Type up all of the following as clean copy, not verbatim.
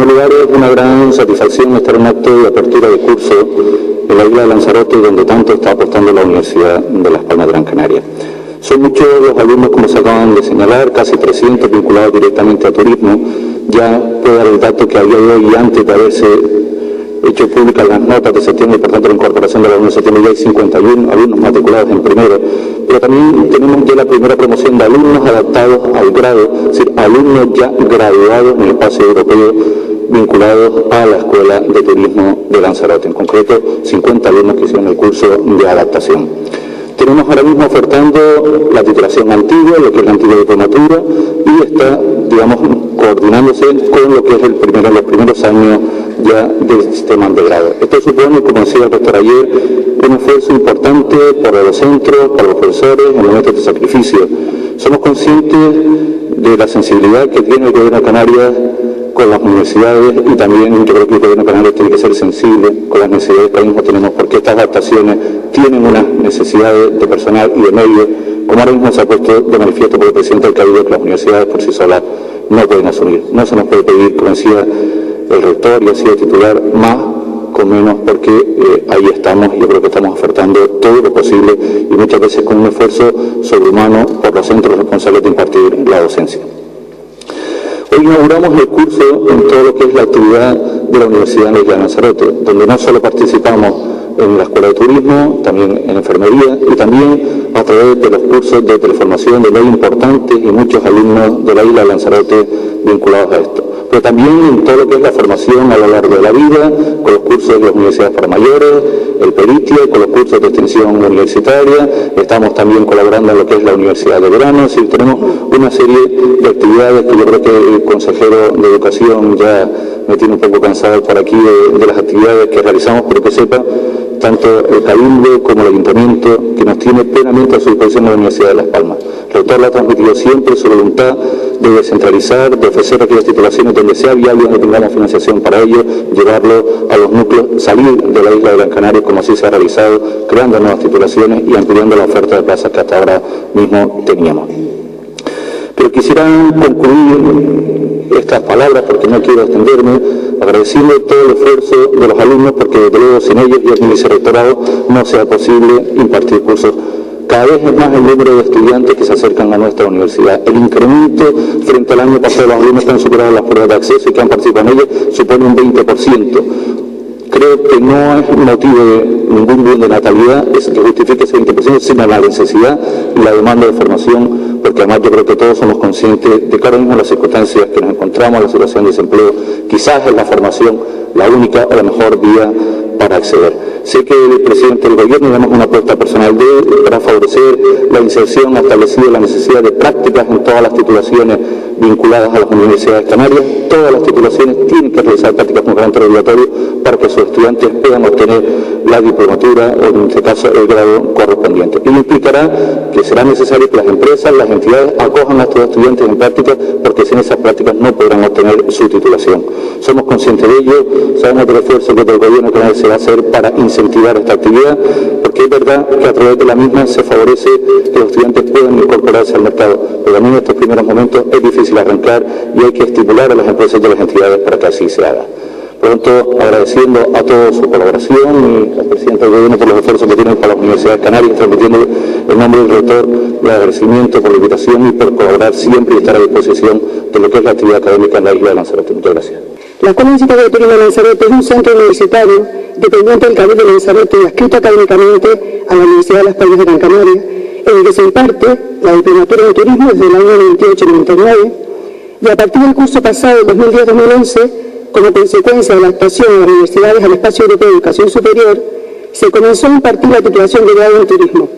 primer lugar, es una gran satisfacción estar en un acto de apertura de curso en la isla de Lanzarote, donde tanto está apostando la Universidad de Las Palmas de Gran Canaria. Son muchos los alumnos, como se acaban de señalar, casi 300 vinculados directamente a turismo. Ya puedo dar el dato que a día de hoy, antes de haberse hecho públicas las notas de septiembre, por tanto la incorporación de la alumnos de septiembre, ya hay 51 alumnos matriculados en primero, pero también tenemos ya la primera promoción de alumnos adaptados al grado, es decir, alumnos ya graduados en el espacio europeo vinculados a la Escuela de Turismo de Lanzarote, en concreto 50 alumnos que hicieron el curso de adaptación. Tenemos ahora mismo ofertando la titulación antigua, lo que es la antigua diplomatura, y está, digamos, coordinándose con lo que es los primeros años ya del sistema de grado. Esto supone, como decía el doctor ayer, un esfuerzo importante para los centros, para los profesores, en momentos de sacrificio. Somos conscientes de la sensibilidad que tiene el gobierno de Canarias con las universidades, y también yo creo que el gobierno de Canarias tiene que ser sensible con las necesidades que ahora mismo tenemos, porque estas adaptaciones tienen unas necesidades de personal y de medios, como ahora mismo se ha puesto de manifiesto por el presidente del Cabildo, que las universidades por sí solas no pueden asumir. No se nos puede pedir, como decía el rector y así el titular, más con menos, porque ahí estamos, y yo creo que estamos ofertando todo lo posible, y muchas veces con un esfuerzo sobrehumano por los centros responsables de impartir la docencia. Hoy inauguramos el curso en todo lo que es la actividad de la Universidad de Lanzarote, donde no solo participamos en la Escuela de Turismo, también en enfermería, y también a través de los cursos de teleformación de ley importantes, y muchos alumnos de la isla de Lanzarote vinculados a esto. Pero también en todo lo que es la formación a lo largo de la vida, con los cursos de las universidades para mayores, el peritia, con los cursos de extensión universitaria. Estamos también colaborando en lo que es la universidad de verano. Es decir, tenemos una serie de actividades que yo creo que el consejero de educación ya me tiene un poco cansado por aquí de las actividades que realizamos, pero que sepa tanto el Cabildo como el Ayuntamiento, que nos tiene plenamente a su disposición en la Universidad de Las Palmas. El rector le ha transmitido siempre su voluntad de descentralizar, de ofrecer aquellas titulaciones donde sea viable, donde tengamos financiación para ello, llevarlo a los núcleos, salir de la isla de Gran Canaria, como así se ha realizado, creando nuevas titulaciones y ampliando la oferta de plazas que hasta ahora mismo teníamos. Pero quisiera concluir estas palabras, porque no quiero extenderme, agradeciendo todo el esfuerzo de los alumnos, porque desde luego sin ellos y el vicerrectorado no sea posible impartir cursos. Cada vez es más el número de estudiantes que se acercan a nuestra universidad. El incremento frente al año pasado, los alumnos que han superado las pruebas de acceso y que han participado en ellas, supone un 20%. Creo que no es motivo de ningún bien de natalidad es que justifique ese 20%, sino la necesidad y la demanda de formación, porque además yo creo que todos somos conscientes de que ahora mismo las circunstancias que nos encontramos, la situación de desempleo, quizás es la formación la única o la mejor vía para acceder. Sé que el presidente del gobierno, damos una apuesta personal de él, para favorecer la inserción, ha establecido la necesidad de prácticas en todas las titulaciones vinculadas a las universidades canarias. Todas las titulaciones tienen que realizar prácticas con carácter obligatorio para que sus estudiantes puedan obtener la diplomatura, o en este caso el grado correspondiente. Y implicará que será necesario que las empresas, las entidades acojan a estos estudiantes en prácticas, porque sin esas prácticas no podrán obtener su titulación. Somos conscientes de ello, sabemos del esfuerzo que el gobierno canario se va a hacer para incentivar esta actividad, porque es verdad que a través de la misma se favorece que los estudiantes puedan incorporarse al mercado, pero también en estos primeros momentos es difícil arrancar y hay que estimular a las empresas y a las entidades para que así se haga. Por lo tanto, agradeciendo a todos su colaboración y al presidente del gobierno por los esfuerzos que tienen para las universidades canarias, transmitiendo en nombre del rector el agradecimiento por la invitación y por colaborar siempre y estar a disposición de lo que es la actividad académica en la isla de Lanzarote. Muchas gracias. La Escuela Universitaria de Turismo de Lanzarote es un centro universitario dependiente del Cabildo de Lanzarote y adscrito académicamente a la Universidad de Las Palmas de Gran Canaria, en el que se imparte la diplomatura de turismo desde el año 1998-99, y a partir del curso pasado, 2010-2011, como consecuencia de la actuación de las universidades al espacio europeo de educación superior, se comenzó a impartir la titulación de grado en turismo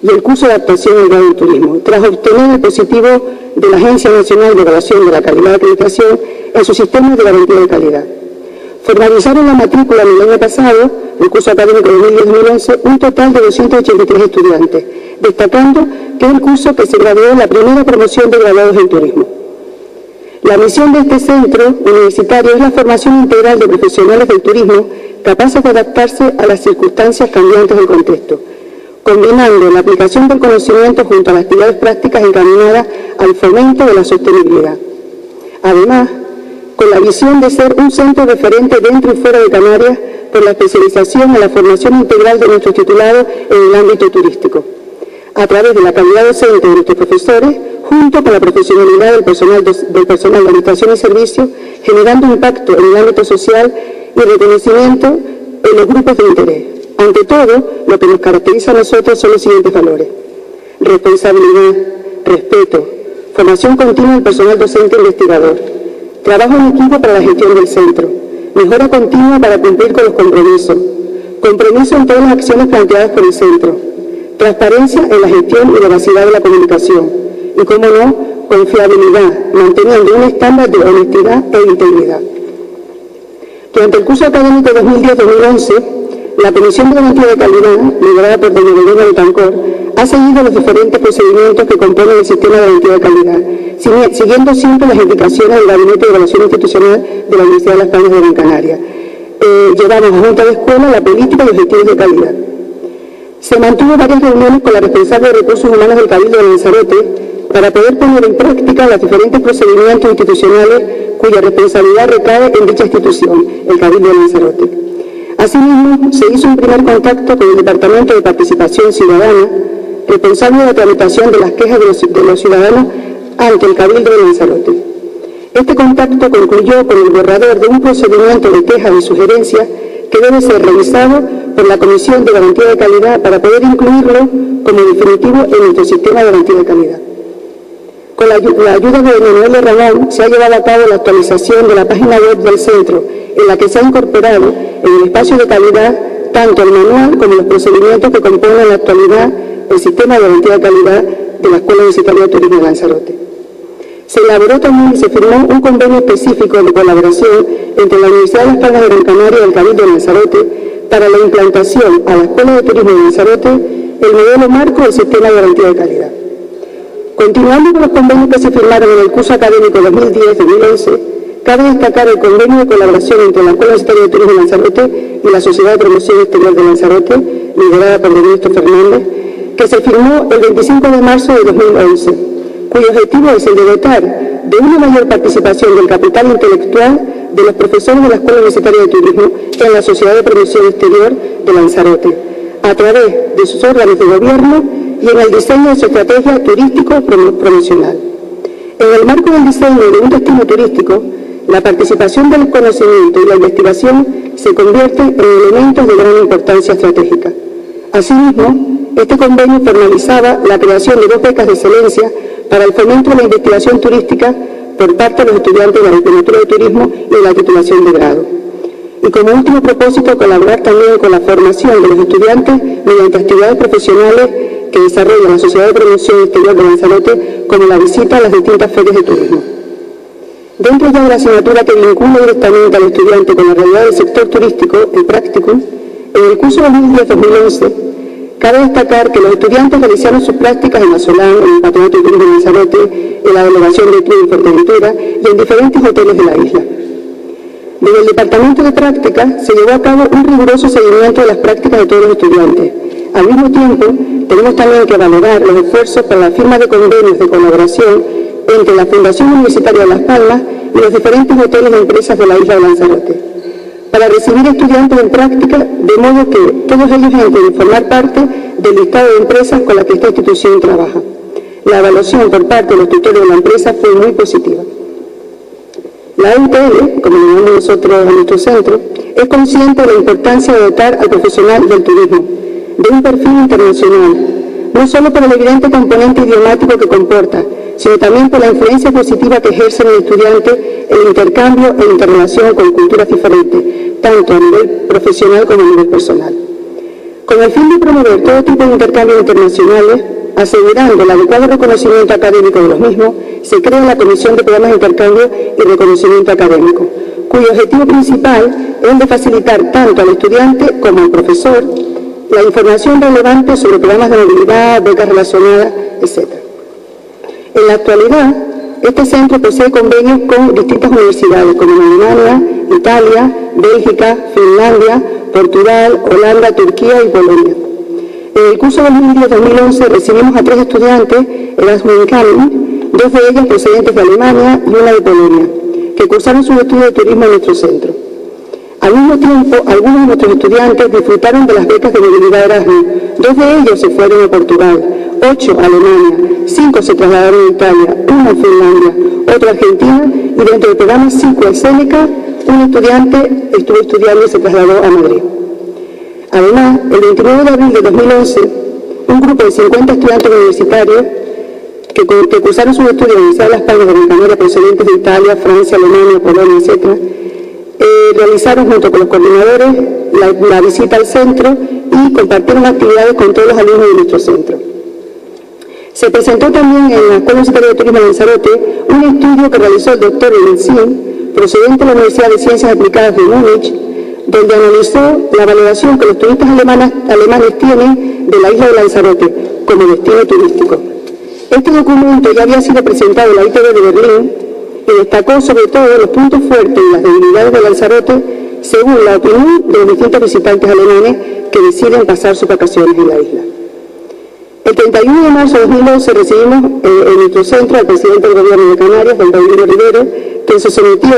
y el curso de adaptación al grado en turismo, tras obtener el positivo de la Agencia Nacional de Evaluación de la Calidad y de Acreditación en sus sistemas de garantía de calidad. Formalizaron la matrícula en el año pasado, el curso académico 2010-2011, un total de 283 estudiantes, destacando que es el curso que se graduó en la primera promoción de graduados en turismo. La misión de este centro universitario es la formación integral de profesionales del turismo capaces de adaptarse a las circunstancias cambiantes del contexto, combinando la aplicación del conocimiento junto a las actividades prácticas encaminadas al fomento de la sostenibilidad. Además, con la visión de ser un centro referente dentro y fuera de Canarias por la especialización en la formación integral de nuestros titulados en el ámbito turístico, a través de la calidad docente de nuestros profesores, junto con la profesionalidad del personal de Administración y Servicios, generando impacto en el ámbito social y reconocimiento en los grupos de interés. Ante todo, lo que nos caracteriza a nosotros son los siguientes valores: responsabilidad, respeto, formación continua del personal docente e investigador, trabajo en equipo para la gestión del centro, mejora continua para cumplir con los compromisos, compromiso en todas las acciones planteadas por el centro, transparencia en la gestión y veracidad de la comunicación y, como no, confiabilidad, manteniendo un estándar de honestidad e integridad. Durante el curso académico 2010-2011, la Comisión de Garantía de Calidad, liderada por doña Begoña Betancor, ha seguido los diferentes procedimientos que componen el sistema de garantía de calidad, siguiendo siempre las indicaciones del Gabinete de Evaluación Institucional de la Universidad de Las Palmas de Gran Canaria. Llevamos a Junta de Escuela la política y objetivos de calidad. Se mantuvo varias reuniones con la responsable de Recursos Humanos del Cabildo de Lanzarote para poder poner en práctica los diferentes procedimientos institucionales cuya responsabilidad recae en dicha institución, el Cabildo de Lanzarote. Asimismo, se hizo un primer contacto con el Departamento de Participación Ciudadana, responsable de la tramitación de las quejas de los ciudadanos ante el Cabildo de Lanzarote. Este contacto concluyó con el borrador de un procedimiento de quejas y sugerencias que debe ser revisado por la Comisión de Garantía de Calidad para poder incluirlo como definitivo en nuestro sistema de garantía de calidad. Con la ayuda de Manuel Ramón se ha llevado a cabo la actualización de la página web del centro, en la que se ha incorporado en el espacio de calidad tanto el manual como los procedimientos que componen en la actualidad el sistema de garantía de calidad de la Escuela Universitaria de Turismo de Lanzarote. Se elaboró también y se firmó un convenio específico de colaboración entre la Universidad de Las Palmas de Gran Canaria y el Cabildo de Lanzarote para la implantación a la Escuela de Turismo de Lanzarote el modelo marco del sistema de garantía de calidad. Continuando con los convenios que se firmaron en el curso académico 2010-2011, cabe destacar el convenio de colaboración entre la Escuela Universitaria de Turismo de Lanzarote y la Sociedad de Promoción Exterior de Lanzarote, liderada por Ernesto Fernández, que se firmó el 25 de marzo de 2011, cuyo objetivo es el de dotar de una mayor participación del capital intelectual de los profesores de la Escuela Universitaria de Turismo en la Sociedad de Promoción Exterior de Lanzarote, a través de sus órganos de gobierno y en el diseño de su estrategia turístico-promocional. En el marco del diseño de un destino turístico, la participación del conocimiento y la investigación se convierten en elementos de gran importancia estratégica. Asimismo, este convenio formalizaba la creación de 2 becas de excelencia para el fomento de la investigación turística por parte de los estudiantes de la Licenciatura de Turismo y de la titulación de grado. Y como último propósito, colaborar también con la formación de los estudiantes mediante actividades profesionales que desarrolla la Sociedad de Promoción Exterior de Lanzarote, como la visita a las distintas ferias de turismo. Dentro ya de la asignatura que vincula directamente al estudiante con la realidad del sector turístico, el practicum, en el curso 2010-2011, cabe destacar que los estudiantes realizaron sus prácticas en la Solán, en el Patronato de Turismo de Lanzarote, en la Delegación de Turismo de Fuerteventura y en diferentes hoteles de la isla. Desde el Departamento de Prácticas se llevó a cabo un riguroso seguimiento de las prácticas de todos los estudiantes. Al mismo tiempo, tenemos también que valorar los esfuerzos para la firma de convenios de colaboración entre la Fundación Universitaria de Las Palmas y los diferentes hoteles y empresas de la isla de Lanzarote, para recibir estudiantes en práctica, de modo que todos ellos entren a formar parte del listado de empresas con las que esta institución trabaja. La evaluación por parte de los tutores de la empresa fue muy positiva. La ITB, como lo llamamos nosotros en nuestro centro, es consciente de la importancia de dotar al profesional del turismo de un perfil internacional, no solo por el evidente componente idiomático que comporta, sino también por la influencia positiva que ejerce en el estudiante el intercambio e interrelación con culturas diferentes, tanto a nivel profesional como a nivel personal. Con el fin de promover todo tipo de intercambios internacionales, asegurando el adecuado reconocimiento académico de los mismos, se crea la Comisión de Programas de Intercambio y Reconocimiento Académico, cuyo objetivo principal es el de facilitar tanto al estudiante como al profesor la información relevante sobre programas de movilidad, becas relacionadas, etc. En la actualidad, este centro posee convenios con distintas universidades, como Alemania, Italia, Bélgica, Finlandia, Portugal, Holanda, Turquía y Polonia. En el curso 2010-2011 recibimos a 3 estudiantes Erasmus, 2 de ellas procedentes de Alemania y una de Polonia, que cursaron sus estudios de turismo en nuestro centro. Al mismo tiempo, algunos de nuestros estudiantes disfrutaron de las becas de movilidad Erasmus. 2 de ellos se fueron a Portugal, 8 a Alemania, 5 se trasladaron a Italia, 1 a Finlandia, otro a Argentina y dentro del programa 5 a Séneca, un estudiante estuvo estudiando y se trasladó a Madrid. Además, el 29 de abril de 2011, un grupo de 50 estudiantes universitarios que cursaron sus estudios en la Universidad de Las Palmas de Gran Canaria, procedentes de Italia, Francia, Alemania, Polonia, etc., realizaron junto con los coordinadores la visita al centro y compartieron actividades con todos los alumnos de nuestro centro. Se presentó también en la Escuela Universitaria de Turismo de Lanzarote un estudio que realizó el doctor Lenzín, procedente de la Universidad de Ciencias Aplicadas de Múnich, donde analizó la valoración que los turistas alemanes tienen de la isla de Lanzarote como destino turístico. Este documento ya había sido presentado en la ITB de Berlín y destacó sobre todo los puntos fuertes y las debilidades de Lanzarote según la opinión de los distintos visitantes alemanes que deciden pasar sus vacaciones en la isla. El 31 de marzo de 2011 recibimos en nuestro centro al presidente del Gobierno de Canarias, don Paulino Rivero, quien se sometió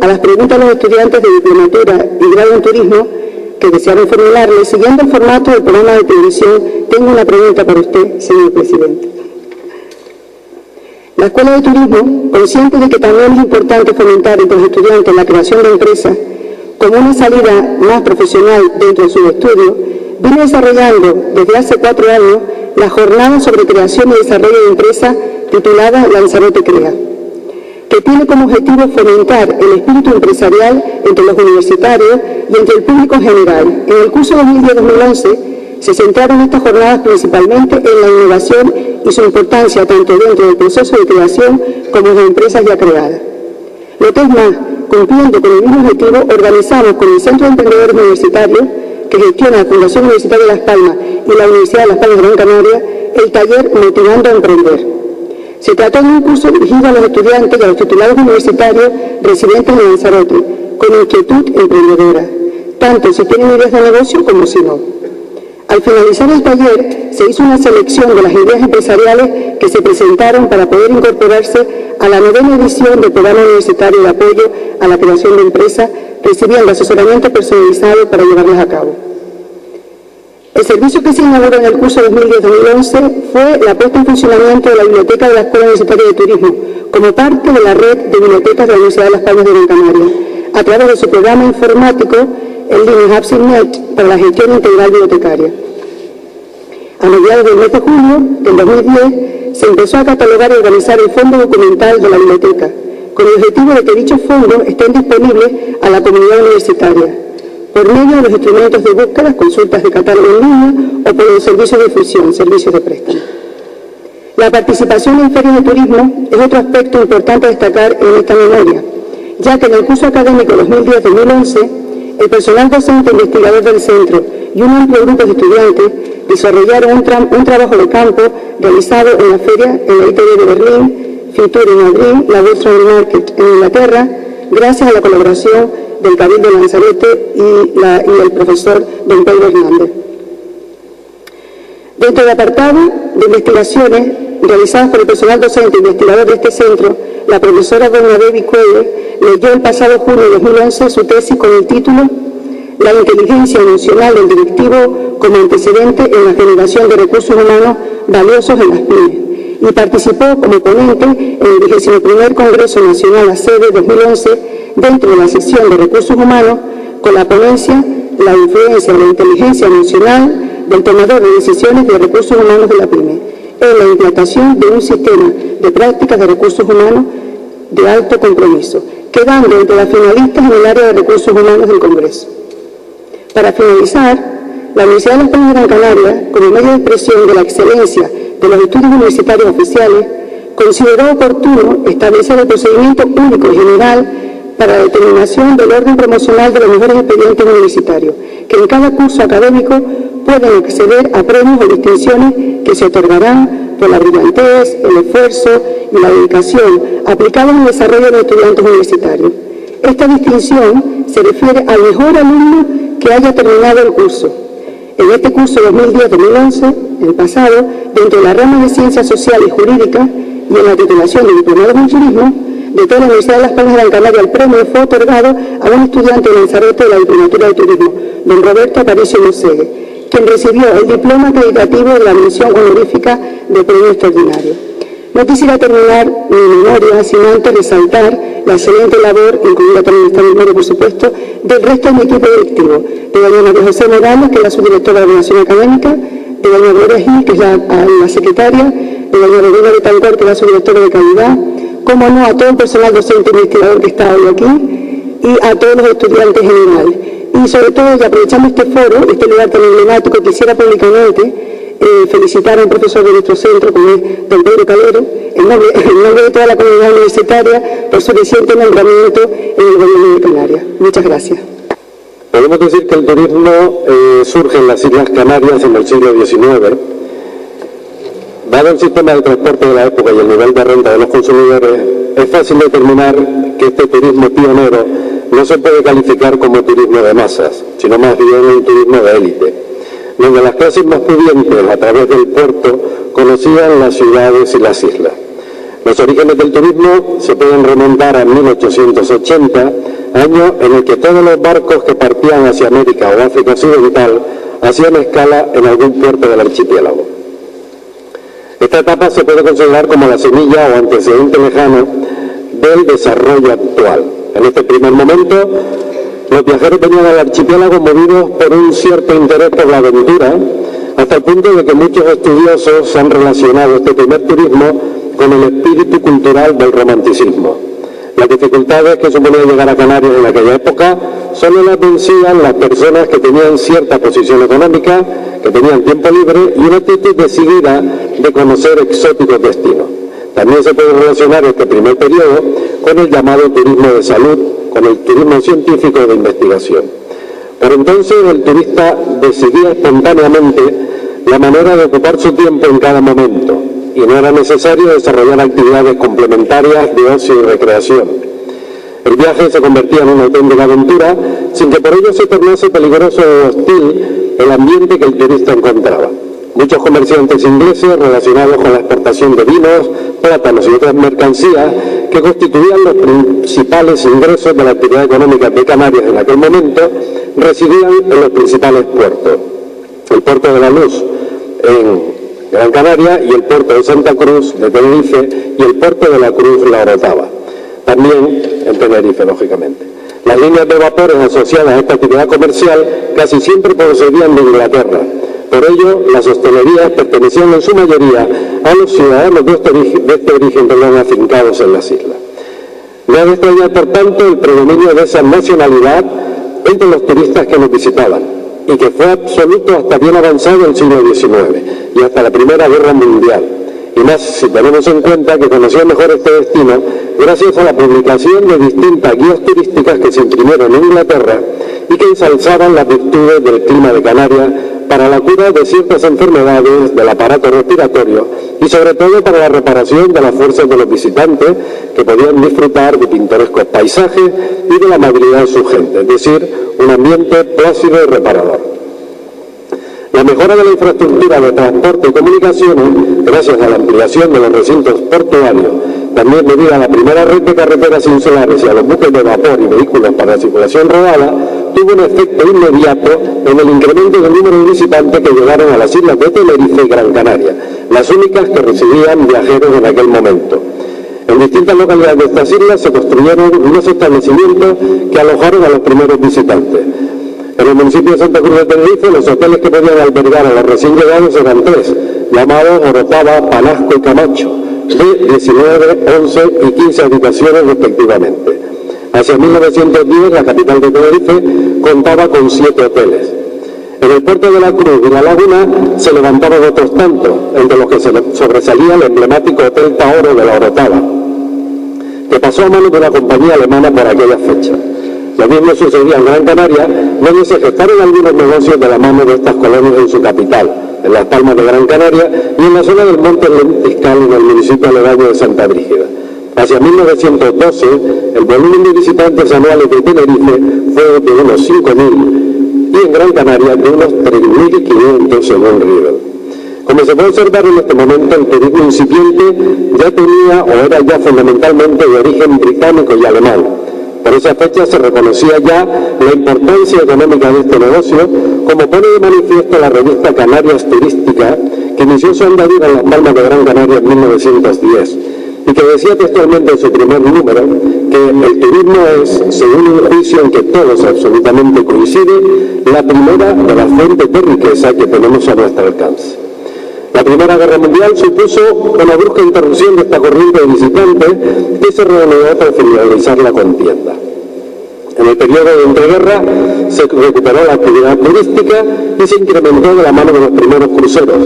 a las preguntas de los estudiantes de diplomatura y grado en turismo que desearon formularle, siguiendo el formato del programa de televisión. Tengo una pregunta para usted, señor presidente. La Escuela de Turismo, consciente de que también es importante fomentar entre los estudiantes la creación de empresas como una salida más profesional dentro de sus estudios, viene desarrollando desde hace 4 años la jornada sobre creación y desarrollo de empresas titulada Lanzarote Crea, que tiene como objetivo fomentar el espíritu empresarial entre los universitarios y entre el público en general. En el curso 2010-2011 se centraron estas jornadas principalmente en la innovación y su importancia tanto dentro del proceso de creación como de empresas ya creadas. Lo que es más, cumpliendo con el mismo objetivo, organizamos con el Centro de Emprendedor Universitario, que gestiona la Fundación Universitaria de Las Palmas y la Universidad de Las Palmas de Gran Canaria, el taller Motivando a Emprender. Se trató de un curso dirigido a los estudiantes y a los titulares universitarios residentes en Lanzarote, con inquietud emprendedora, tanto si tienen ideas de negocio como si no. Al finalizar el taller, se hizo una selección de las ideas empresariales que se presentaron para poder incorporarse a la 9ª edición del Programa Universitario de Apoyo a la Creación de Empresas, recibiendo asesoramiento personalizado para llevarlas a cabo. El servicio que se inauguró en el curso 2010-2011 fue la puesta en funcionamiento de la Biblioteca de la Escuela Universitaria de Turismo, como parte de la red de bibliotecas de la Universidad de Las Palmas de Gran Canaria, a través de su programa informático, el LinHubSignet, para la gestión integral bibliotecaria. A mediados del mes de julio del 2010 se empezó a catalogar y organizar el fondo documental de la biblioteca, con el objetivo de que dichos fondos estén disponibles a la comunidad universitaria, por medio de los instrumentos de búsqueda, consultas de catálogo en línea o por los servicios de difusión, servicios de préstamo. La participación en ferias de turismo es otro aspecto importante a destacar en esta memoria, ya que en el curso académico 2010-2011, el personal docente investigador del centro y un amplio grupo de estudiantes desarrollaron un trabajo de campo realizado en la feria en la ITB de Berlín, Fitur en Madrid, la World Travel Market en Inglaterra, gracias a la colaboración del Cabildo de Lanzarote y el profesor don Pedro Hernández. Dentro del apartado de investigaciones realizadas por el personal docente investigador de este centro, la profesora doña Debbie Cuello leyó el pasado junio de 2011 su tesis con el título La inteligencia emocional del directivo como antecedente en la generación de recursos humanos valiosos en las pymes, y participó como ponente en el 21º Congreso Nacional ACEDE 2011 dentro de la sección de recursos humanos con la ponencia La influencia de la inteligencia emocional del tomador de decisiones de recursos humanos de la pyme en la implantación de un sistema de prácticas de recursos humanos de alto compromiso, quedando entre las finalistas en el área de recursos humanos del Congreso. Para finalizar, la Universidad de Las Palmas de Gran Canaria, como medio de expresión de la excelencia de los estudios universitarios oficiales, consideró oportuno establecer el procedimiento único y general para la determinación del orden promocional de los mejores expedientes universitarios, que en cada curso académico pueden acceder a premios o distinciones que se otorgarán por la brillantez, el esfuerzo y la dedicación aplicados al desarrollo de los estudiantes universitarios. Esta distinción se refiere al mejor alumno que haya terminado el curso. En este curso 2010-2011, el pasado, dentro de la rama de Ciencias Sociales y Jurídicas y en la titulación de Diplomados en Turismo, de toda la Universidad de Las Palmas de Gran Canaria. El premio fue otorgado a un estudiante de Lanzarote de la Diplomatura de Turismo, don Roberto Aparicio Moselle, quien recibió el diploma acreditativo de la mención honorífica de premio extraordinario. No quisiera terminar mi memoria sin antes resaltar la excelente labor, incluida también esta memoria, por supuesto, del resto de mi equipo directivo, de doña María José Morales, que es la subdirectora de Evaluación Académica, de doña Gloria Gil, que es la secretaria, de doña Rodríguez de Tancor, que es la subdirectora de Calidad, como no, a todo el personal docente y investigador que está hoy aquí, y a todos los estudiantes en general. Y sobre todo, que aprovechando este foro, este lugar tan emblemático, quisiera públicamente felicitar a un profesor de nuestro centro, como es don Pedro Calero, en nombre de toda la comunidad universitaria, por su reciente nombramiento en el gobierno de Canarias. Muchas gracias. Podemos decir que el turismo surge en las Islas Canarias en el siglo XIX. Dado el sistema de transporte de la época y el nivel de renta de los consumidores, es fácil determinar que este turismo pionero no se puede calificar como turismo de masas, sino más bien un turismo de élite, donde las clases más pudientes, a través del puerto, conocían las ciudades y las islas. Los orígenes del turismo se pueden remontar a 1880, año en el que todos los barcos que partían hacia América o África Occidental hacían escala en algún puerto del archipiélago. Esta etapa se puede considerar como la semilla o antecedente lejano del desarrollo actual. En este primer momento, los viajeros venían al archipiélago movidos por un cierto interés por la aventura, hasta el punto de que muchos estudiosos han relacionado este primer turismo con el espíritu cultural del romanticismo. Las dificultades que suponía llegar a Canarias en aquella época solo las vencían las personas que tenían cierta posición económica, que tenían tiempo libre y una actitud decidida de conocer exóticos destinos. También se puede relacionar este primer periodo con el llamado turismo de salud, con el turismo científico de investigación. Por entonces el turista decidía espontáneamente la manera de ocupar su tiempo en cada momento y no era necesario desarrollar actividades complementarias de ocio y recreación. El viaje se convertía en una auténtica aventura sin que por ello se tornase peligroso o hostil el ambiente que el turista encontraba. Muchos comerciantes ingleses relacionados con la exportación de vinos, plátanos y otras mercancías que constituían los principales ingresos de la actividad económica de Canarias en aquel momento, residían en los principales puertos. El puerto de La Luz en Gran Canaria y el puerto de Santa Cruz de Tenerife y el puerto de La Cruz La Orotava, también en Tenerife, lógicamente. Las líneas de vapores asociadas a esta actividad comercial casi siempre procedían de Inglaterra. Por ello, las hostelerías pertenecían en su mayoría a los ciudadanos de este origen afincados en las islas. No ha de extrañar, por tanto, el predominio de esa nacionalidad entre los turistas que nos visitaban, y que fue absoluto hasta bien avanzado el siglo XIX y hasta la Primera Guerra Mundial. Y más si tenemos en cuenta que conocía mejor este destino gracias a la publicación de distintas guías turísticas que se imprimieron en Inglaterra y que ensalzaban las virtudes del clima de Canarias para la cura de ciertas enfermedades del aparato respiratorio y sobre todo para la reparación de las fuerzas de los visitantes que podían disfrutar de pintorescos paisajes y de la amabilidad de su gente, es decir, un ambiente plácido y reparador. La mejora de la infraestructura de transporte y comunicaciones, gracias a la ampliación de los recintos portuarios, también debido a la primera red de carreteras insulares y a los buques de vapor y vehículos para circulación rodada, tuvo un efecto inmediato en el incremento del número de visitantes que llegaron a las islas de Tenerife y Gran Canaria, las únicas que recibían viajeros en aquel momento. En distintas localidades de estas islas se construyeron unos establecimientos que alojaron a los primeros visitantes. En el municipio de Santa Cruz de Tenerife, los hoteles que podían albergar a los recién llegados eran tres, llamados Orotava, Panasco y Camacho, de 19, 11 y 15 habitaciones respectivamente. Hacia 1910, la capital de Tenerife contaba con 7 hoteles. En el puerto de La Cruz y La Laguna se levantaron otros tantos, entre los que se sobresalía el emblemático Hotel Taoro de la Orotava, que pasó a manos de una compañía alemana por aquella fecha. Lo mismo sucedía en Gran Canaria, donde se gestaron algunos negocios de la mano de estas colonias en su capital, en Las Palmas de Gran Canaria y en la zona del Monte Lentiscal en el municipio aledaño de Santa Brígida. Hacia 1912, el volumen de visitantes anuales de Tenerife fue de unos 5.000 y en Gran Canaria de unos 3.500 según River. Como se puede observar en este momento, el turismo incipiente ya tenía, o era ya fundamentalmente, de origen británico y alemán. Por esa fecha se reconocía ya la importancia económica de este negocio, como pone de manifiesto la revista Canarias Turística, que inició su andadura en Las Palmas de Gran Canaria en 1910, y que decía textualmente en su primer número que el turismo es, según un juicio en que todos absolutamente coinciden, la primera de las fuentes de riqueza que tenemos a nuestro alcance. La Primera Guerra Mundial supuso una brusca interrupción de esta corriente de visitantes que se reanudó para finalizar la contienda. En el periodo de entreguerra se recuperó la actividad turística y se incrementó de la mano de los primeros cruceros,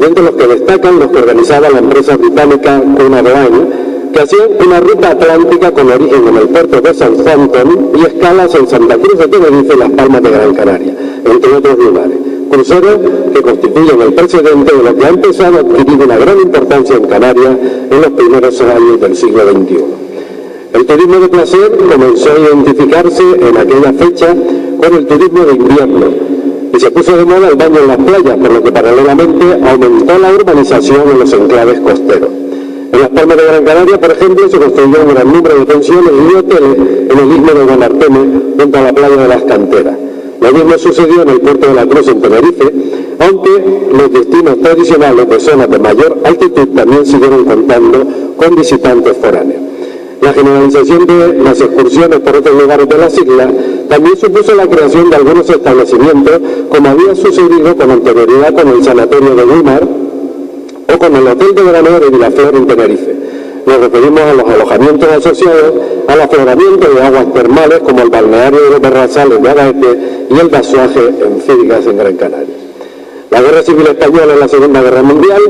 entre los que destacan los que organizaba la empresa británica Cunard Line, que hacían una ruta atlántica con origen en el puerto de Southampton y escalas en Santa Cruz de Tenerife y Las Palmas de Gran Canaria, entre otros lugares. Cruceros que constituyen el precedente de lo que ha empezado a adquirir una gran importancia en Canarias en los primeros años del siglo XXI. El turismo de placer comenzó a identificarse en aquella fecha con el turismo de invierno y se puso de moda el baño en las playas, por lo que paralelamente aumentó la urbanización en los enclaves costeros. En Las Palmas de Gran Canaria, por ejemplo, se construyó un gran número de pensiones y hoteles en el istmo de Guanarteme, junto a la playa de Las Canteras. Lo mismo sucedió en el puerto de la Cruz en Tenerife, aunque los destinos tradicionales de zonas de mayor altitud también siguieron contando con visitantes foráneos. La generalización de las excursiones por otros lugares de las islas también supuso la creación de algunos establecimientos, como había sucedido con anterioridad con el sanatorio de Güímar o con el hotel de verano de Vilaflor en Tenerife. Nos referimos a los alojamientos asociados al afloramiento de aguas termales como el balneario de los Barrazales de Agaete y el vasaje en Fídigas en Gran Canaria. La Guerra Civil Española y la Segunda Guerra Mundial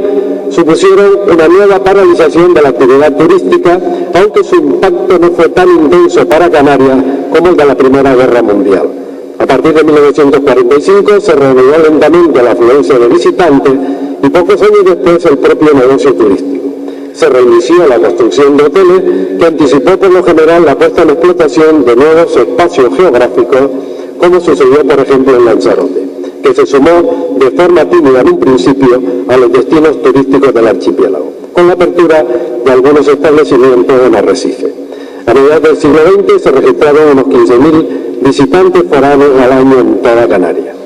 supusieron una nueva paralización de la actividad turística, aunque su impacto no fue tan intenso para Canarias como el de la Primera Guerra Mundial. A partir de 1945 se reanudó lentamente la afluencia de visitantes y pocos años después el propio negocio turístico. Se reinició la construcción de hoteles que anticipó por lo general la puesta en explotación de nuevos espacios geográficos, como sucedió por ejemplo en Lanzarote, que se sumó de forma tímida en un principio a los destinos turísticos del archipiélago, con la apertura de algunos establecimientos en Arrecife. A mediados del siglo XX se registraron unos 15.000 visitantes foráneos al año en toda Canarias.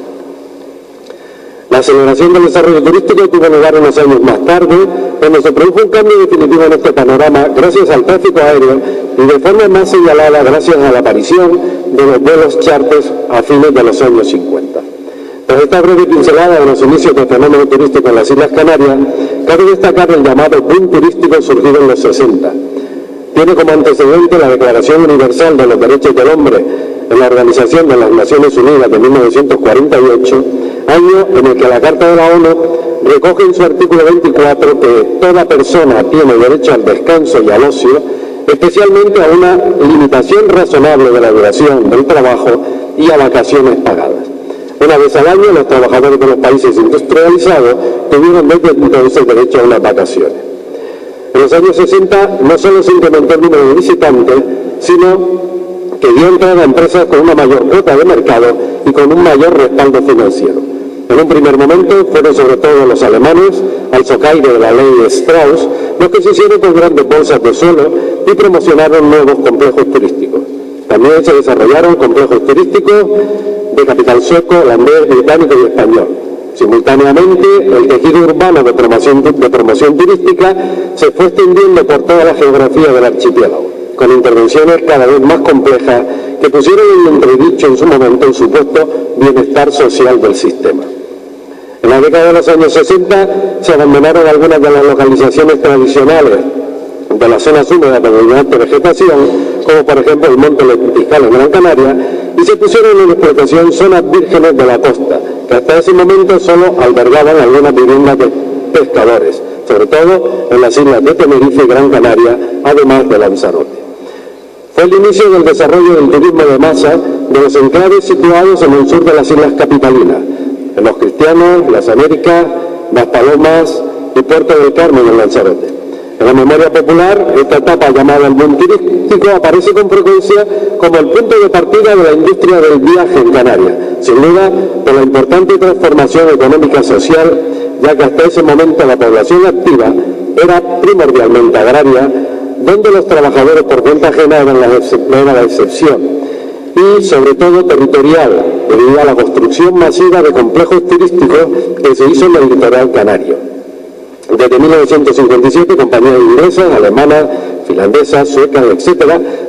La aceleración del desarrollo turístico tuvo lugar unos años más tarde, cuando se produjo un cambio definitivo en este panorama gracias al tráfico aéreo y de forma más señalada gracias a la aparición de los vuelos charters a fines de los años 50. Tras esta breve pincelada de los inicios del fenómeno turístico en las Islas Canarias, cabe destacar el llamado boom turístico surgido en los 60. Tiene como antecedente la Declaración Universal de los Derechos del Hombre en la Organización de las Naciones Unidas de 1948, año en el que la Carta de la ONU recoge en su artículo 24 que toda persona tiene derecho al descanso y al ocio, especialmente a una limitación razonable de la duración del trabajo y a vacaciones pagadas. Una vez al año, los trabajadores de los países industrializados tuvieron desde entonces derecho a unas vacaciones. En los años 60 no solo se incrementó el número de visitantes, sino que dio entrada a empresas con una mayor cuota de mercado y con un mayor respaldo financiero. En un primer momento fueron sobre todo los alemanes, al socaire de la ley Strauss, los que se hicieron con grandes bolsas de suelo y promocionaron nuevos complejos turísticos. También se desarrollaron complejos turísticos de capital sueco, holandés, británico y español. Simultáneamente, el tejido urbano de promoción turística se fue extendiendo por toda la geografía del archipiélago, con intervenciones cada vez más complejas que pusieron en entredicho en su momento el supuesto bienestar social del sistema. En la década de los años 60 se abandonaron algunas de las localizaciones tradicionales de las zonas húmedas de dominante vegetación, como por ejemplo el Monte Lentiscal en Gran Canaria, y se pusieron en explotación zonas vírgenes de la costa, que hasta ese momento solo albergaban algunas viviendas de pescadores, sobre todo en las islas de Tenerife y Gran Canaria, además de Lanzarote. Fue el inicio del desarrollo del turismo de masa de los enclaves situados en el sur de las islas capitalinas, en Los Cristianos, Las Américas, Las Palomas y Puerto del Carmen en Lanzarote. En la memoria popular, esta etapa llamada el boom turístico aparece con frecuencia como el punto de partida de la industria del viaje en Canarias, sin duda por la importante transformación económica social ya que hasta ese momento la población activa era primordialmente agraria, donde los trabajadores por cuenta ajena eran la excepción, y sobre todo territorial, debido a la construcción masiva de complejos turísticos que se hizo en el litoral canario. Desde 1957, compañías inglesas, alemanas, finlandesas, suecas, etc.,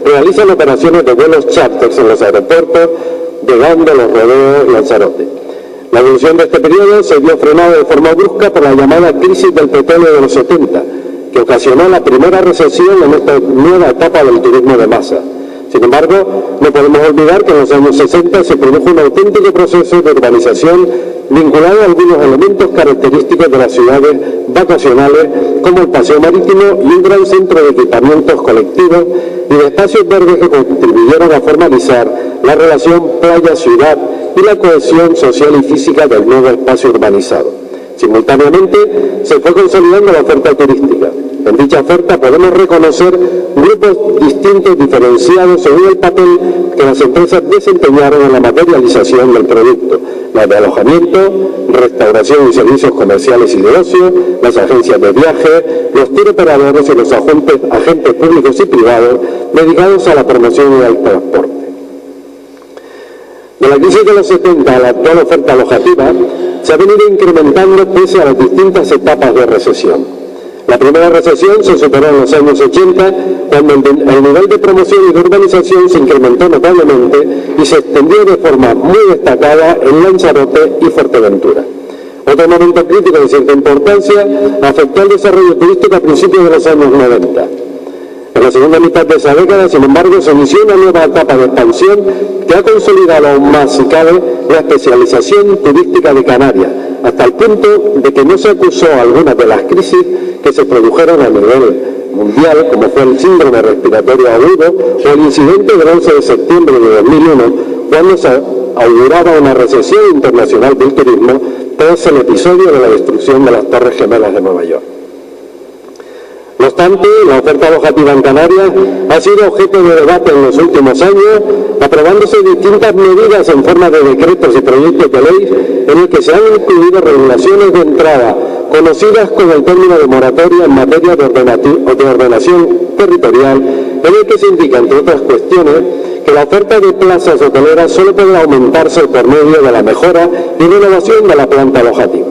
realizan operaciones de vuelos charters en los aeropuertos de los rodeos de Lanzarote. La evolución de este periodo se vio frenada de forma brusca por la llamada crisis del petróleo de los 70, que ocasionó la primera recesión en esta nueva etapa del turismo de masa. Sin embargo, no podemos olvidar que en los años 60 se produjo un auténtico proceso de urbanización vinculado a algunos elementos característicos de las ciudades vacacionales, como el paseo marítimo y un gran centro de equipamientos colectivos y de espacios verdes que contribuyeron a formalizar la relación playa-ciudad y la cohesión social y física del nuevo espacio urbanizado. Simultáneamente, se fue consolidando la oferta turística. En dicha oferta podemos reconocer grupos distintos diferenciados según el papel que las empresas desempeñaron en la materialización del producto: las de alojamiento, restauración y servicios comerciales y de ocio, las agencias de viaje, los tour operadores y los agentes públicos y privados dedicados a la promoción y al transporte. De la crisis de los 70 a la actual oferta alojativa se ha venido incrementando pese a las distintas etapas de recesión. La primera recesión se superó en los años 80, cuando el nivel de promoción y de urbanización se incrementó notablemente y se extendió de forma muy destacada en Lanzarote y Fuerteventura. Otro momento crítico de cierta importancia afectó al desarrollo turístico a principios de los años 90. En la segunda mitad de esa década, sin embargo, se inició una nueva etapa de expansión que ha consolidado aún más, si cabe, la especialización turística de Canarias, hasta el punto de que no se acusó algunas de las crisis que se produjeron a nivel mundial, como fue el síndrome respiratorio agudo o el incidente del 11 de septiembre de 2001, cuando se auguraba una recesión internacional del turismo tras el episodio de la destrucción de las Torres Gemelas de Nueva York. No obstante, la oferta alojativa en Canarias ha sido objeto de debate en los últimos años, aprobándose distintas medidas en forma de decretos y proyectos de ley en el que se han incluido regulaciones de entrada, conocidas con el término de moratoria en materia de ordenación territorial, en el que se indica, entre otras cuestiones, que la oferta de plazas hoteleras solo podrá aumentarse por medio de la mejora y renovación de la planta alojativa.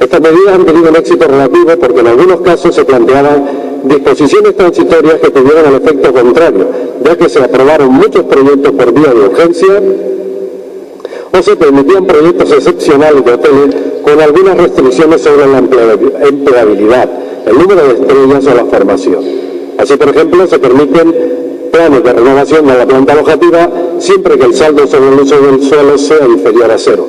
Estas medidas han tenido un éxito relativo porque en algunos casos se planteaban disposiciones transitorias que tuvieron el efecto contrario, ya que se aprobaron muchos proyectos por vía de urgencia o se permitían proyectos excepcionales de hoteles con algunas restricciones sobre la empleabilidad, el número de estrellas o la formación. Así, por ejemplo, se permiten planes de renovación de la planta alojativa siempre que el saldo sobre el uso del suelo sea inferior a cero.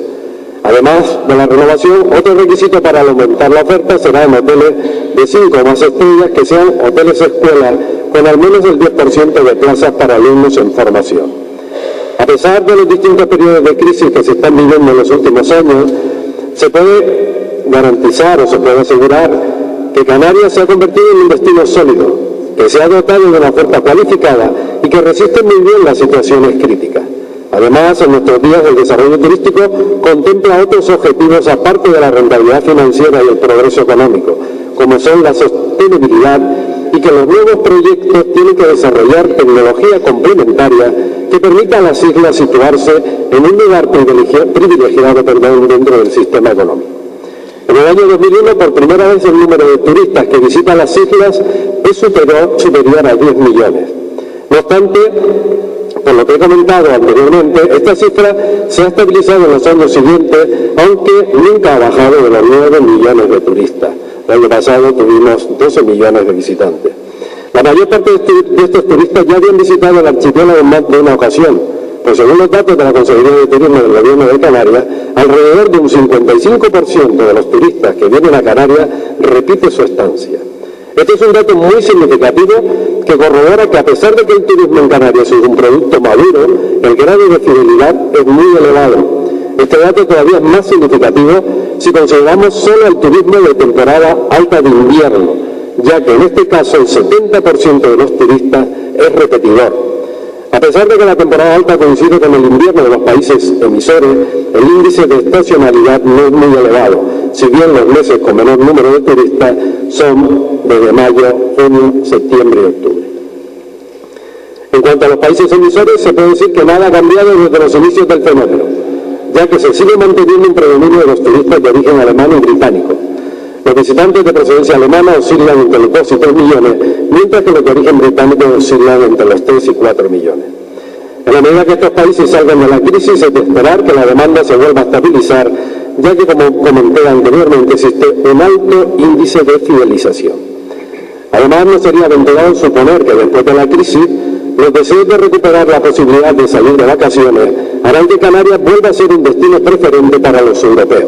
Además de la renovación, otro requisito para aumentar la oferta será en hoteles de 5 o más estrellas que sean hoteles escuela con al menos el 10% de plazas para alumnos en formación. A pesar de los distintos periodos de crisis que se están viviendo en los últimos años, se puede garantizar o se puede asegurar que Canarias se ha convertido en un destino sólido, que se ha dotado de una oferta cualificada y que resiste muy bien las situaciones críticas. Además, en nuestros días el desarrollo turístico contempla otros objetivos aparte de la rentabilidad financiera y el progreso económico, como son la sostenibilidad y que los nuevos proyectos tienen que desarrollar tecnología complementaria que permita a las islas situarse en un lugar privilegiado dentro del sistema económico. En el año 2001, por primera vez, el número de turistas que visitan las islas es superior a 10 millones. No obstante, por lo que he comentado anteriormente, esta cifra se ha estabilizado en los años siguientes, aunque nunca ha bajado de los 9 millones de turistas. El año pasado tuvimos 12 millones de visitantes. La mayor parte de estos turistas ya habían visitado el archipiélago en más de una ocasión, pues según los datos de la Consejería de Turismo del Gobierno de Canarias, alrededor de un 55% de los turistas que vienen a Canarias repite su estancia. Este es un dato muy significativo que corrobora que a pesar de que el turismo en Canarias es un producto maduro, el grado de fidelidad es muy elevado. Este dato todavía es más significativo si consideramos solo el turismo de temporada alta de invierno, ya que en este caso el 70% de los turistas es repetidor. A pesar de que la temporada alta coincide con el invierno de los países emisores, el índice de estacionalidad no es muy elevado, si bien los meses con menor número de turistas son desde mayo, junio, septiembre y octubre. En cuanto a los países emisores, se puede decir que nada ha cambiado desde los inicios del fenómeno, ya que se sigue manteniendo un predominio de los turistas de origen alemán y británico. Los visitantes de procedencia alemana oscilan entre los 2 y 3 millones, mientras que los de origen británico oscilan entre los 3 y 4 millones. En la medida que estos países salgan de la crisis, es de esperar que la demanda se vuelva a estabilizar, ya que, como comenté anteriormente, existe un alto índice de fidelización. Además, no sería aventurado suponer que después de la crisis, los deseos de recuperar la posibilidad de salir de vacaciones harán que Canarias vuelva a ser un destino preferente para los europeos.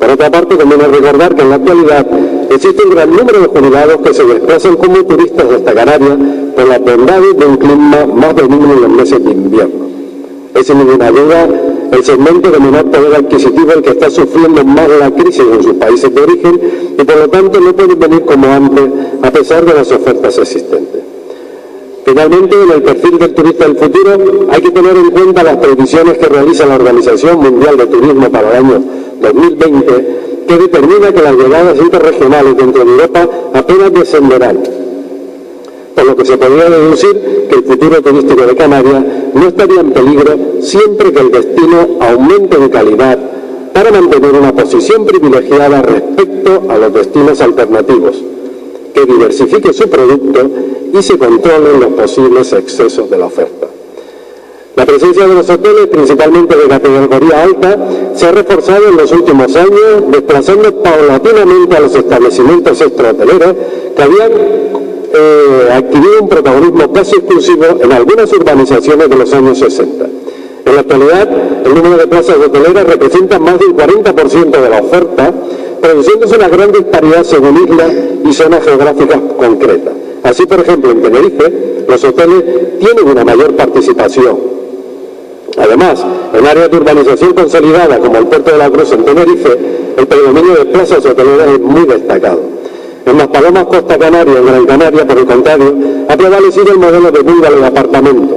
Por otra parte, conviene recordar que en la actualidad existe un gran número de jubilados que se desplazan como turistas hasta Canarias por las bondades de un clima más benigno en los meses de invierno. Es sin ninguna duda el segmento de menor poder adquisitivo el que está sufriendo más la crisis en sus países de origen y por lo tanto no puede venir como antes a pesar de las ofertas existentes. Finalmente, en el perfil del turista del futuro hay que tener en cuenta las previsiones que realiza la Organización Mundial de Turismo para el año 2020, que determina que las llegadas interregionales dentro de Europa apenas descenderán, por lo que se podría deducir que el futuro turístico de Canarias no estaría en peligro siempre que el destino aumente de calidad para mantener una posición privilegiada respecto a los destinos alternativos, que diversifique su producto y se controlen los posibles excesos de la oferta. La presencia de los hoteles, principalmente de categoría alta, se ha reforzado en los últimos años, desplazando paulatinamente a los establecimientos extrahoteleros que habían adquirido un protagonismo casi exclusivo en algunas urbanizaciones de los años 60. En la actualidad, el número de plazas hoteleras representa más del 40% de la oferta, produciéndose una gran disparidad según islas y zonas geográficas concretas. Así, por ejemplo, en Tenerife, los hoteles tienen una mayor participación. Además, en áreas de urbanización consolidada, como el Puerto de la Cruz en Tenerife, el predominio de plazas hoteleras es muy destacado. En Las Palomas, Costa Canaria y Gran Canaria, por el contrario, ha prevalecido el modelo de bungalow de apartamento,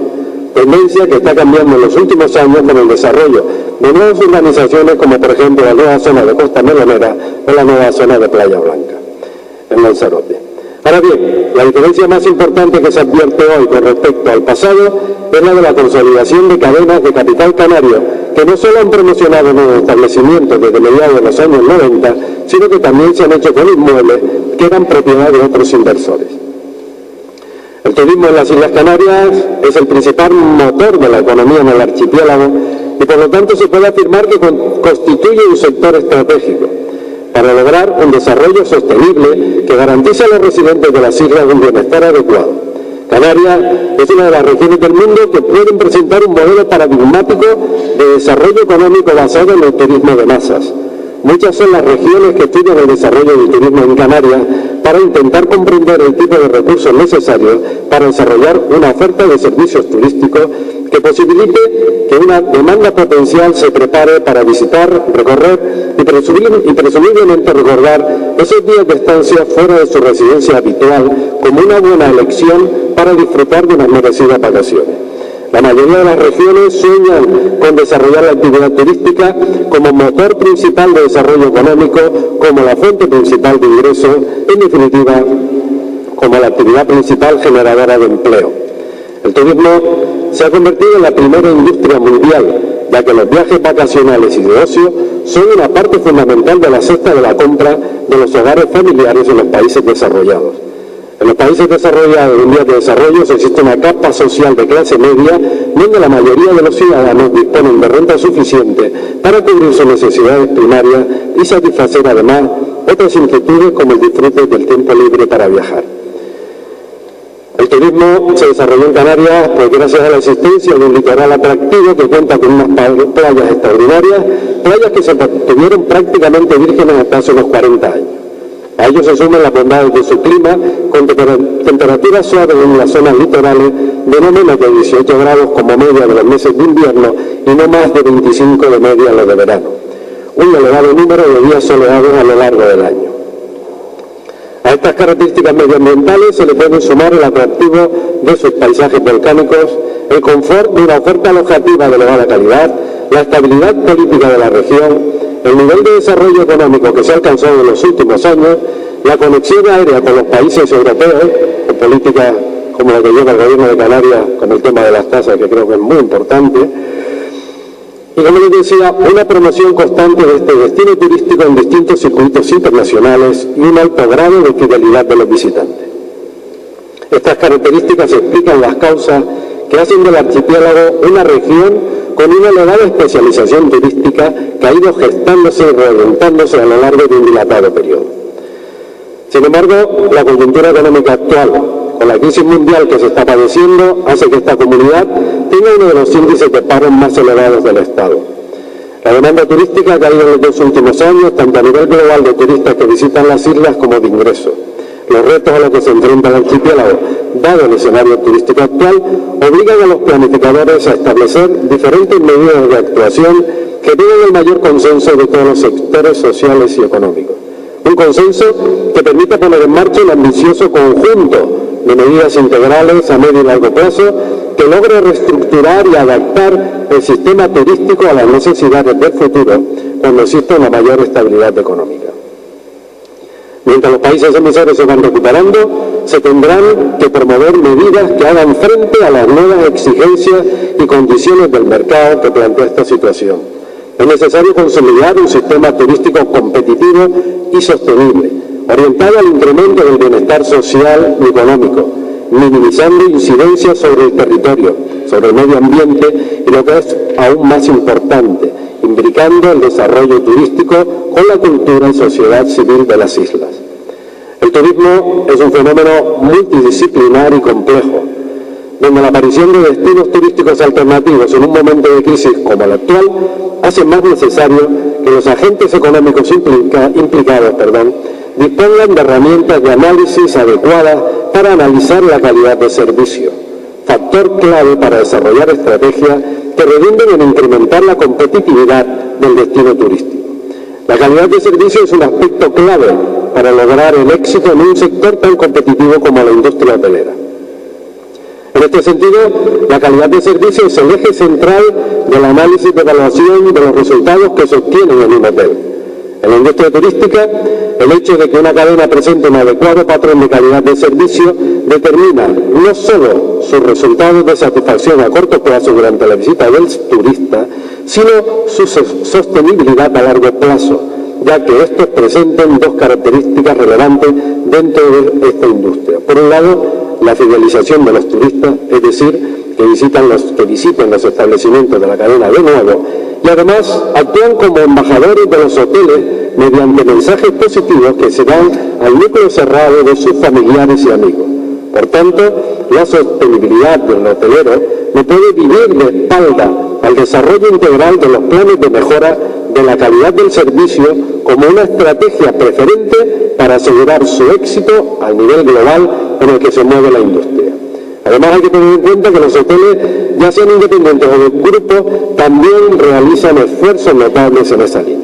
tendencia que está cambiando en los últimos años con el desarrollo de nuevas urbanizaciones, como por ejemplo la nueva zona de Costa Melonera o la nueva zona de Playa Blanca, en Lanzarote. Ahora bien, la diferencia más importante que se advierte hoy con respecto al pasado es la de la consolidación de cadenas de capital canario, que no solo han promocionado nuevos establecimientos desde mediados de los años 90, sino que también se han hecho con inmuebles que eran propiedad de otros inversores. El turismo en las Islas Canarias es el principal motor de la economía en el archipiélago y por lo tanto se puede afirmar que constituye un sector estratégico para lograr un desarrollo sostenible que garantice a los residentes de las islas un bienestar adecuado. Canarias es una de las regiones del mundo que pueden presentar un modelo paradigmático de desarrollo económico basado en el turismo de masas. Muchas son las regiones que estudian el desarrollo del turismo en Canarias para intentar comprender el tipo de recursos necesarios para desarrollar una oferta de servicios turísticos que posibilite que una demanda potencial se prepare para visitar, recorrer y presumiblemente recordar esos días de estancia fuera de su residencia habitual como una buena elección para disfrutar de unas merecidas vacaciones. La mayoría de las regiones sueñan con desarrollar la actividad turística como motor principal de desarrollo económico, como la fuente principal de ingresos, en definitiva, como la actividad principal generadora de empleo. El turismo se ha convertido en la primera industria mundial, ya que los viajes vacacionales y de ocio son una parte fundamental de la cesta de la compra de los hogares familiares en los países desarrollados. En los países desarrollados, en vías de desarrollo, existe una capa social de clase media donde la mayoría de los ciudadanos disponen de renta suficiente para cubrir sus necesidades primarias y satisfacer además otras inquietudes como el disfrute del tiempo libre para viajar. El turismo se desarrolló en Canarias pues gracias a la existencia de un litoral atractivo que cuenta con unas playas extraordinarias, playas que se mantuvieron prácticamente vírgenes hasta hace unos 40 años. A ello se suman las bondades de su clima, con temperaturas suaves en las zonas litorales de no menos de 18 grados como media de los meses de invierno y no más de 25 de media en los de verano. Un elevado número de días soleados a lo largo del año. A estas características medioambientales se le pueden sumar el atractivo de sus paisajes volcánicos, el confort de una oferta alojativa de elevada calidad, la estabilidad política de la región, el nivel de desarrollo económico que se ha alcanzado en los últimos años, la conexión aérea con los países europeos, en políticas como la que lleva el Gobierno de Canarias con el tema de las tasas, que creo que es muy importante, y como les decía, una promoción constante de este destino turístico en distintos circuitos internacionales y un alto grado de fidelidad de los visitantes. Estas características explican las causas que hacen del archipiélago una región con una elevada especialización turística que ha ido gestándose y reorientándose a lo largo de un dilatado periodo. Sin embargo, la coyuntura económica actual, con la crisis mundial que se está padeciendo, hace que esta comunidad tenga uno de los índices de paro más elevados del Estado. La demanda turística ha caído en los dos últimos años, tanto a nivel global de turistas que visitan las islas como de ingresos. Los retos a los que se enfrenta el archipiélago, dado el escenario turístico actual, obligan a los planificadores a establecer diferentes medidas de actuación que tengan el mayor consenso de todos los sectores sociales y económicos. Un consenso que permita poner en marcha un ambicioso conjunto de medidas integrales a medio y largo plazo que logre reestructurar y adaptar el sistema turístico a las necesidades del futuro cuando exista una mayor estabilidad económica. Mientras los países emisores se van recuperando, se tendrán que promover medidas que hagan frente a las nuevas exigencias y condiciones del mercado que plantea esta situación. Es necesario consolidar un sistema turístico competitivo y sostenible, orientado al incremento del bienestar social y económico, minimizando incidencias sobre el territorio, sobre el medio ambiente y lo que es aún más importante, imbricando el desarrollo turístico con la cultura y sociedad civil de las islas. El turismo es un fenómeno multidisciplinar y complejo, donde la aparición de destinos turísticos alternativos en un momento de crisis como el actual hace más necesario que los agentes económicos implicados dispongan de herramientas de análisis adecuadas para analizar la calidad de servicio, factor clave para desarrollar estrategias que redunden en incrementar la competitividad del destino turístico. La calidad de servicio es un aspecto clave para lograr el éxito en un sector tan competitivo como la industria hotelera. En este sentido, la calidad de servicio es el eje central del análisis de evaluación de los resultados que se obtienen en un hotel. En la industria turística, el hecho de que una cadena presente un adecuado patrón de calidad de servicio determina no solo sus resultados de satisfacción a corto plazo durante la visita del turista, sino su sostenibilidad a largo plazo, ya que estos presentan dos características relevantes dentro de esta industria. Por un lado, la fidelización de los turistas, es decir, que visiten los establecimientos de la cadena de nuevo, y además actúan como embajadores de los hoteles mediante mensajes positivos que se dan al núcleo cerrado de sus familiares y amigos. Por tanto, la sostenibilidad del hotelero no puede vivir de espalda al desarrollo integral de los planes de mejora de la calidad del servicio como una estrategia preferente para asegurar su éxito al nivel global en el que se mueve la industria. Además, hay que tener en cuenta que los hoteles, ya sean independientes o de grupo, también realizan esfuerzos notables en esa línea.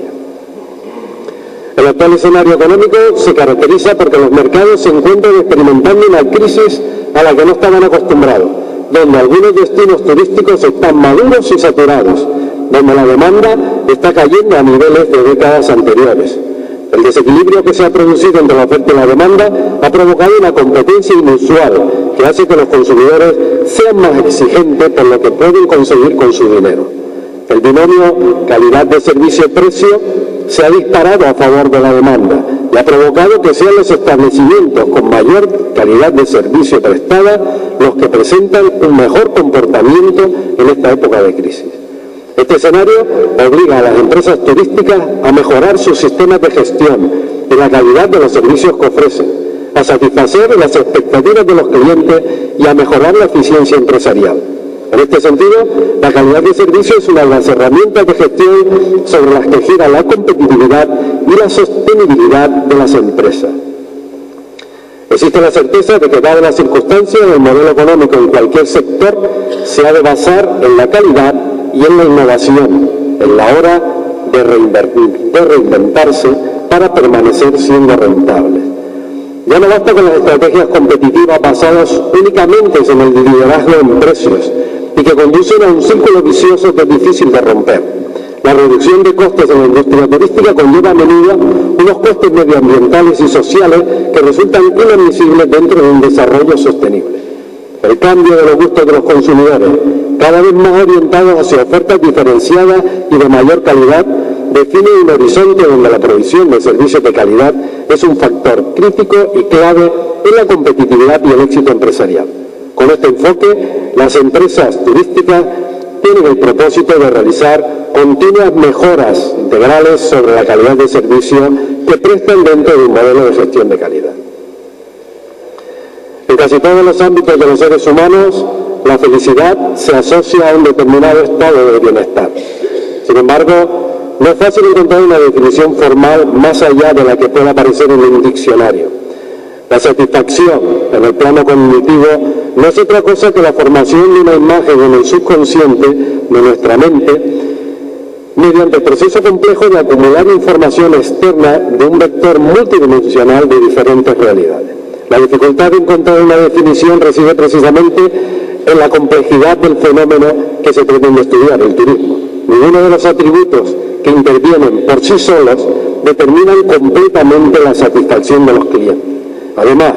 El actual escenario económico se caracteriza porque los mercados se encuentran experimentando una crisis a la que no estaban acostumbrados, donde algunos destinos turísticos están maduros y saturados, donde la demanda está cayendo a niveles de décadas anteriores. El desequilibrio que se ha producido entre la oferta y la demanda ha provocado una competencia inusual que hace que los consumidores sean más exigentes por lo que pueden conseguir con su dinero. El binomio calidad de servicio-precio se ha disparado a favor de la demanda y ha provocado que sean los establecimientos con mayor calidad de servicio prestada los que presentan un mejor comportamiento en esta época de crisis. Este escenario obliga a las empresas turísticas a mejorar sus sistemas de gestión y la calidad de los servicios que ofrecen, a satisfacer las expectativas de los clientes y a mejorar la eficiencia empresarial. En este sentido, la calidad de servicio es una de las herramientas de gestión sobre las que gira la competitividad y la sostenibilidad de las empresas. Existe la certeza de que, dadas las circunstancias, el modelo económico en cualquier sector se ha de basar en la calidad y en la innovación, en la hora de reinventarse para permanecer siendo rentables. Ya no basta con las estrategias competitivas basadas únicamente en el liderazgo de empresas y que conducen a un círculo vicioso que es difícil de romper. La reducción de costes en la industria turística conlleva a menudo unos costes medioambientales y sociales que resultan inadmisibles dentro de un desarrollo sostenible. El cambio de los gustos de los consumidores, cada vez más orientados hacia ofertas diferenciadas y de mayor calidad, define un horizonte donde la provisión de servicios de calidad es un factor crítico y clave en la competitividad y el éxito empresarial. Con este enfoque, las empresas turísticas tienen el propósito de realizar continuas mejoras integrales sobre la calidad de servicio que prestan dentro de un modelo de gestión de calidad. En casi todos los ámbitos de los seres humanos, la felicidad se asocia a un determinado estado de bienestar. Sin embargo, no es fácil encontrar una definición formal más allá de la que pueda aparecer en un diccionario. La satisfacción en el plano cognitivo no es otra cosa que la formación de una imagen en el subconsciente de nuestra mente mediante el proceso complejo de acumular información externa de un vector multidimensional de diferentes realidades. La dificultad de encontrar una definición reside precisamente en la complejidad del fenómeno que se pretende estudiar, el turismo. Ninguno de los atributos que intervienen por sí solos determinan completamente la satisfacción de los clientes. Además,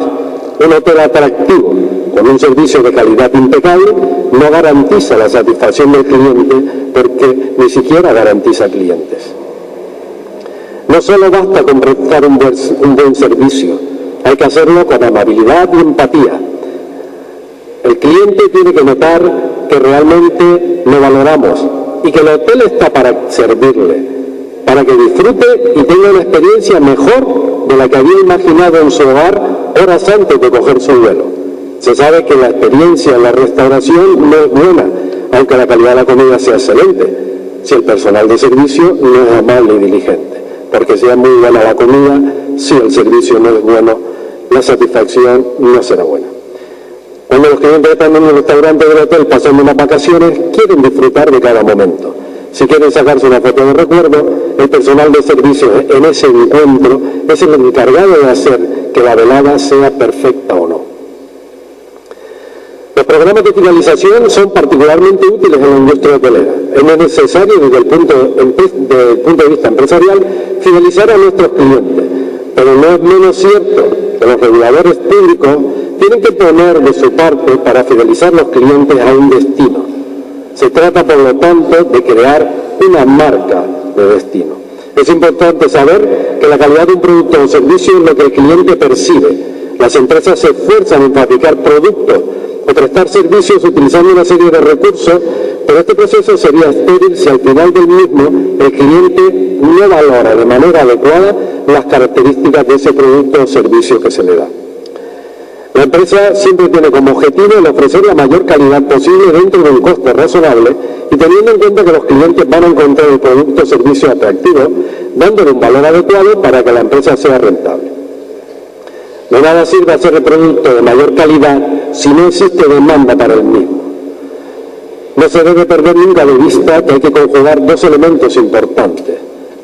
un hotel atractivo con un servicio de calidad impecable no garantiza la satisfacción del cliente porque ni siquiera garantiza clientes. No solo basta con prestar un buen servicio, hay que hacerlo con amabilidad y empatía. El cliente tiene que notar que realmente lo valoramos y que el hotel está para servirle, para que disfrute y tenga una experiencia mejor de la que había imaginado en su hogar horas antes de coger su vuelo. Se sabe que la experiencia en la restauración no es buena, aunque la calidad de la comida sea excelente, si el personal de servicio no es amable y diligente. Porque sea muy buena la comida, si el servicio no es bueno, la satisfacción no será buena. Cuando los clientes están en un restaurante del hotel pasando unas vacaciones, quieren disfrutar de cada momento. Si quieren sacarse una foto de recuerdo, el personal de servicio en ese encuentro es el encargado de hacer que la velada sea perfecta o no. Los programas de fidelización son particularmente útiles en la industria hotelera. Es necesario desde el punto de vista empresarial fidelizar a nuestros clientes, pero no es menos cierto que los reguladores públicos tienen que poner de su parte para fidelizar los clientes a un destino. Se trata, por lo tanto, de crear una marca de destino. Es importante saber que la calidad de un producto o servicio es lo que el cliente percibe. Las empresas se esfuerzan en fabricar productos o prestar servicios utilizando una serie de recursos, pero este proceso sería estéril si al final del mismo el cliente no valora de manera adecuada las características de ese producto o servicio que se le da. La empresa siempre tiene como objetivo el ofrecer la mayor calidad posible dentro de un coste razonable y teniendo en cuenta que los clientes van a encontrar el producto o servicio atractivo, dándole un valor adecuado para que la empresa sea rentable. De nada sirve hacer el producto de mayor calidad si no existe demanda para el mismo. No se debe perder nunca de vista que hay que conjugar dos elementos importantes.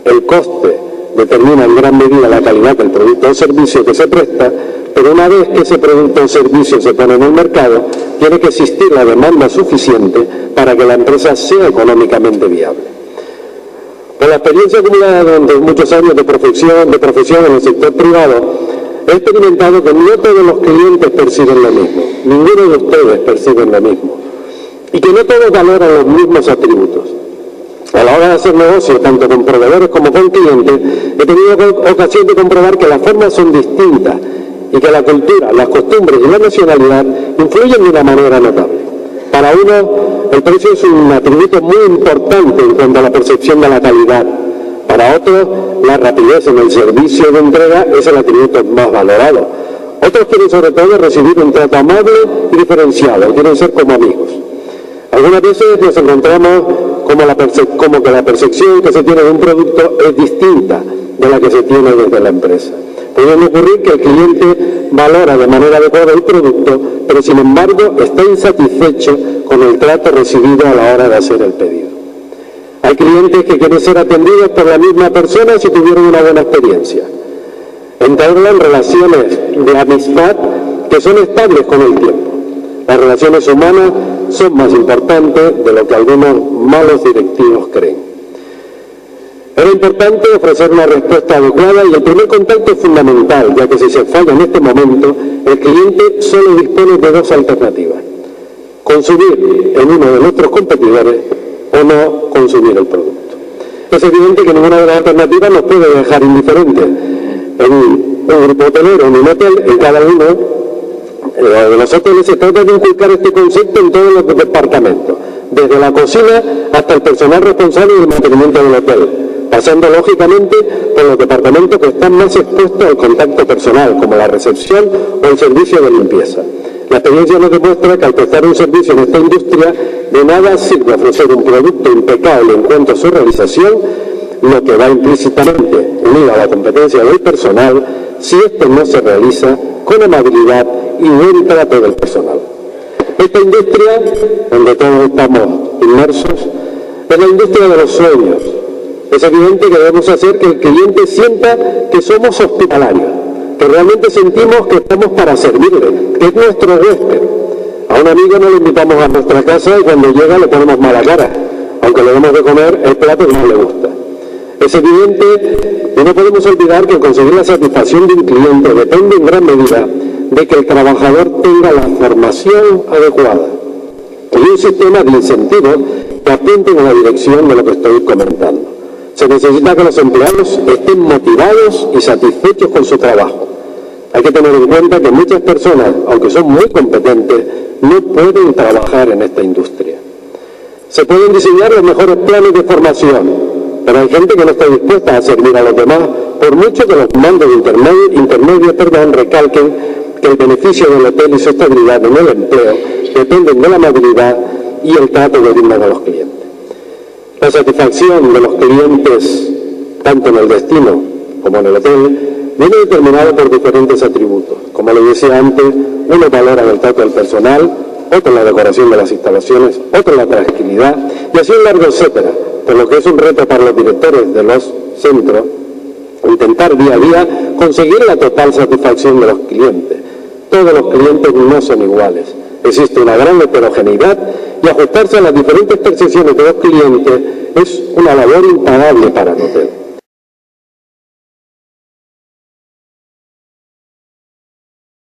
El coste determina en gran medida la calidad del producto o servicio que se presta, pero una vez que ese producto o servicio se pone en el mercado, tiene que existir la demanda suficiente para que la empresa sea económicamente viable. Con la experiencia acumulada durante muchos años de profesión en el sector privado, he experimentado que no todos los clientes perciben lo mismo, ninguno de ustedes perciben lo mismo, y que no todos valoran los mismos atributos. A la hora de hacer negocios, tanto con proveedores como con clientes, he tenido ocasión de comprobar que las formas son distintas, y que la cultura, las costumbres y la nacionalidad influyen de una manera notable. Para uno, el precio es un atributo muy importante en cuanto a la percepción de la calidad. Para otros, la rapidez en el servicio de entrega es el atributo más valorado. Otros quieren sobre todo recibir un trato amable y diferenciado, quieren ser como amigos. Algunas veces nos encontramos como que la percepción que se tiene de un producto es distinta de la que se tiene desde la empresa. Puede ocurrir que el cliente valora de manera adecuada el producto, pero sin embargo está insatisfecho con el trato recibido a la hora de hacer el pedido. Hay clientes que quieren ser atendidos por la misma persona si tuvieron una buena experiencia. entablan relaciones de amistad que son estables con el tiempo. Las relaciones humanas son más importantes de lo que algunos malos directivos creen. Era importante ofrecer una respuesta adecuada y el primer contacto es fundamental, ya que si se falla en este momento, el cliente solo dispone de dos alternativas: consumir en uno de nuestros competidores o no consumir el producto. Es evidente que ninguna de las alternativas nos puede dejar indiferentes. En un grupo hotelero, en un hotel, en cada uno de los hoteles se trata de inculcar este concepto en todos los departamentos, desde la cocina hasta el personal responsable del mantenimiento del hotel, pasando lógicamente por los departamentos que están más expuestos al contacto personal, como la recepción o el servicio de limpieza. La experiencia nos demuestra que al prestar un servicio en esta industria, de nada sirve ofrecer un producto impecable en cuanto a su realización, lo que va implícitamente unido a la competencia del personal, si esto no se realiza con amabilidad y buen trato del personal. Esta industria, donde todos estamos inmersos, es la industria de los sueños. Es evidente que debemos hacer que el cliente sienta que somos hospitalarios, que realmente sentimos que estamos para servirle, que es nuestro huésped. A un amigo no lo invitamos a nuestra casa y cuando llega le ponemos mala cara, aunque le demos de comer el plato que no le gusta. Es evidente que no podemos olvidar que conseguir la satisfacción de un cliente depende en gran medida de que el trabajador tenga la formación adecuada y un sistema de incentivos que apunten en la dirección de lo que estoy comentando. Se necesita que los empleados estén motivados y satisfechos con su trabajo. Hay que tener en cuenta que muchas personas, aunque son muy competentes, no pueden trabajar en esta industria. Se pueden diseñar los mejores planes de formación, pero hay gente que no está dispuesta a servir a los demás, por mucho que los mandos intermedios recalquen que el beneficio del hotel y su estabilidad en el empleo dependen de la amabilidad y el trato que brindan a los clientes. La satisfacción de los clientes, tanto en el destino como en el hotel, viene determinada por diferentes atributos. Como les decía antes, unos valoran el trato del personal, otros la decoración de las instalaciones, otros la tranquilidad, y así un largo etcétera. Por lo que es un reto para los directores de los centros intentar día a día conseguir la total satisfacción de los clientes. Todos los clientes no son iguales, existe una gran heterogeneidad y ajustarse a las diferentes percepciones de los clientes es una labor impagable para el hotel.